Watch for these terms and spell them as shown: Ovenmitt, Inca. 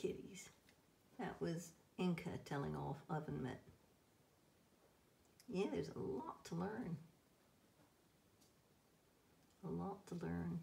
kitties. That was Inca telling off Ovenmitt. Yeah, there's a lot to learn. A lot to learn.